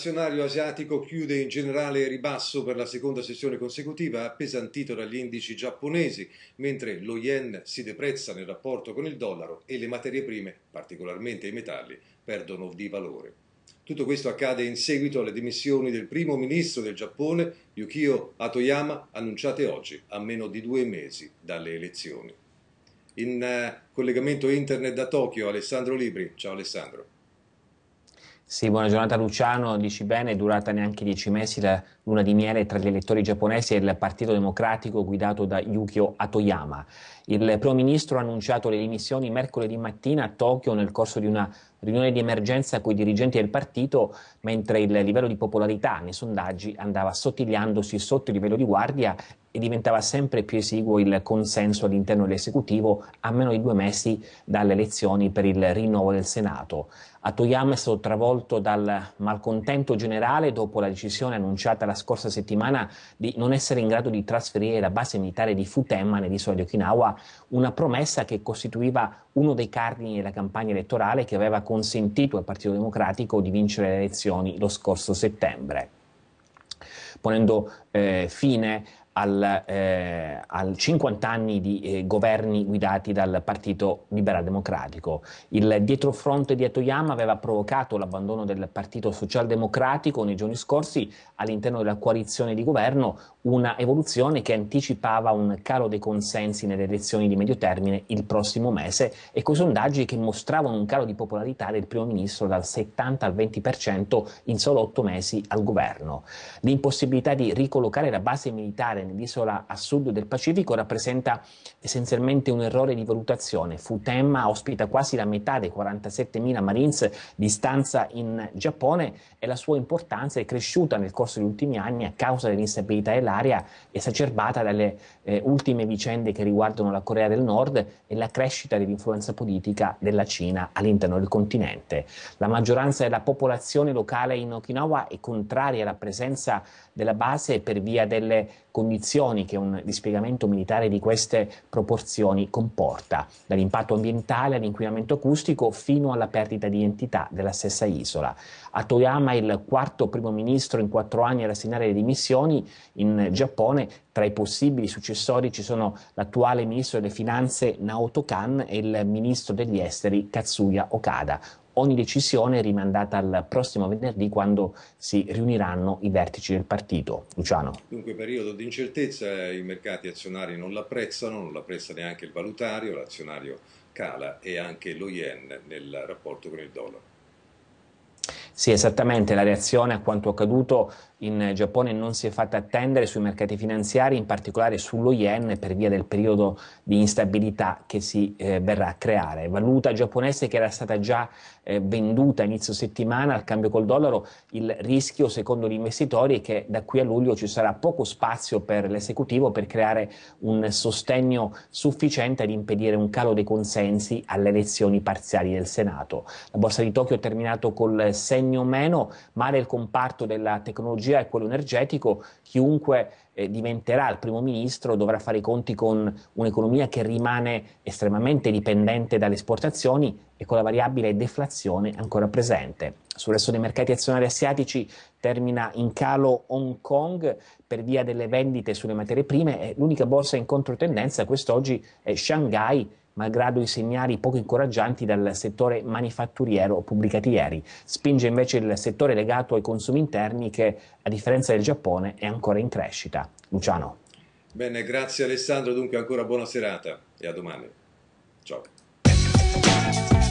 l'azionario asiatico chiude in generale in ribasso per la seconda sessione consecutiva, appesantito dagli indici giapponesi, mentre lo yen si deprezza nel rapporto con il dollaro e le materie prime, particolarmente i metalli, perdono di valore. Tutto questo accade in seguito alle dimissioni del primo ministro del Giappone, Yukio Hatoyama, annunciate oggi, a meno di 2 mesi dalle elezioni. In collegamento internet da Tokyo, Alessandro Libri. Ciao Alessandro. Sì, buona giornata Luciano, dici bene, è durata neanche 10 mesi la luna di miele tra gli elettori giapponesi e il Partito Democratico guidato da Yukio Hatoyama. Il primo ministro ha annunciato le dimissioni mercoledì mattina a Tokyo nel corso di una riunione di emergenza con i dirigenti del partito, mentre il livello di popolarità nei sondaggi andava assottigliandosi sotto il livello di guardia e diventava sempre più esiguo il consenso all'interno dell'esecutivo a meno di 2 mesi dalle elezioni per il rinnovo del Senato. Hatoyama è stato travolto dal malcontento generale dopo la decisione annunciata la scorsa settimana di non essere in grado di trasferire la base militare di Futenma nell'isola di Okinawa, una promessa che costituiva uno dei cardini della campagna elettorale che aveva consentito al Partito Democratico di vincere le elezioni lo scorso settembre, ponendo fine al 50 anni di governi guidati dal Partito Liberal Democratico. Il dietrofront di Hatoyama aveva provocato l'abbandono del Partito Socialdemocratico nei giorni scorsi all'interno della coalizione di governo, una evoluzione che anticipava un calo dei consensi nelle elezioni di medio termine il prossimo mese e coi sondaggi che mostravano un calo di popolarità del primo ministro dal 70 al 20% in solo 8 mesi al governo. L'impossibilità di ricollocare la base militare nell'isola a sud del Pacifico rappresenta essenzialmente un errore di valutazione. Futenma ospita quasi la metà dei 47.000 Marines di stanza in Giappone e la sua importanza è cresciuta nel corso degli ultimi anni a causa dell'instabilità dell'area esacerbata dalle ultime vicende che riguardano la Corea del Nord e la crescita dell'influenza politica della Cina all'interno del continente. La maggioranza della popolazione locale in Okinawa è contraria alla presenza della base per via delle condizioni che un dispiegamento militare di queste proporzioni comporta, dall'impatto ambientale all'inquinamento acustico fino alla perdita di identità della stessa isola. Hatoyama è il quarto primo ministro in 4 anni a rassegnare le dimissioni in Giappone. Tra i possibili successori ci sono l'attuale ministro delle Finanze Naoto Kan e il ministro degli Esteri Katsuya Okada. Ogni decisione è rimandata al prossimo venerdì, quando si riuniranno i vertici del partito. Luciano. Dunque, periodo di incertezza, i mercati azionari non l'apprezzano, non l'apprezza neanche il valutario, l'azionario cala e anche lo yen nel rapporto con il dollaro. Sì, esattamente, la reazione a quanto accaduto in Giappone non si è fatta attendere sui mercati finanziari, in particolare sullo yen, per via del periodo di instabilità che si verrà a creare. Valuta giapponese che era stata già venduta inizio settimana al cambio col dollaro. Il rischio, secondo gli investitori, è che da qui a luglio ci sarà poco spazio per l'esecutivo per creare un sostegno sufficiente ad impedire un calo dei consensi alle elezioni parziali del Senato. La borsa di Tokyo ha terminato col segno meno, ma nel comparto della tecnologia e quello energetico chiunque diventerà il primo ministro dovrà fare i conti con un'economia che rimane estremamente dipendente dalle esportazioni e con la variabile deflazione ancora presente. Sul resto dei mercati azionari asiatici termina in calo Hong Kong per via delle vendite sulle materie prime e l'unica borsa in controtendenza quest'oggi è Shanghai, malgrado i segnali poco incoraggianti dal settore manifatturiero pubblicati ieri. Spinge invece il settore legato ai consumi interni che, a differenza del Giappone, è ancora in crescita. Luciano. Bene, grazie Alessandro, dunque ancora buona serata e a domani. Ciao.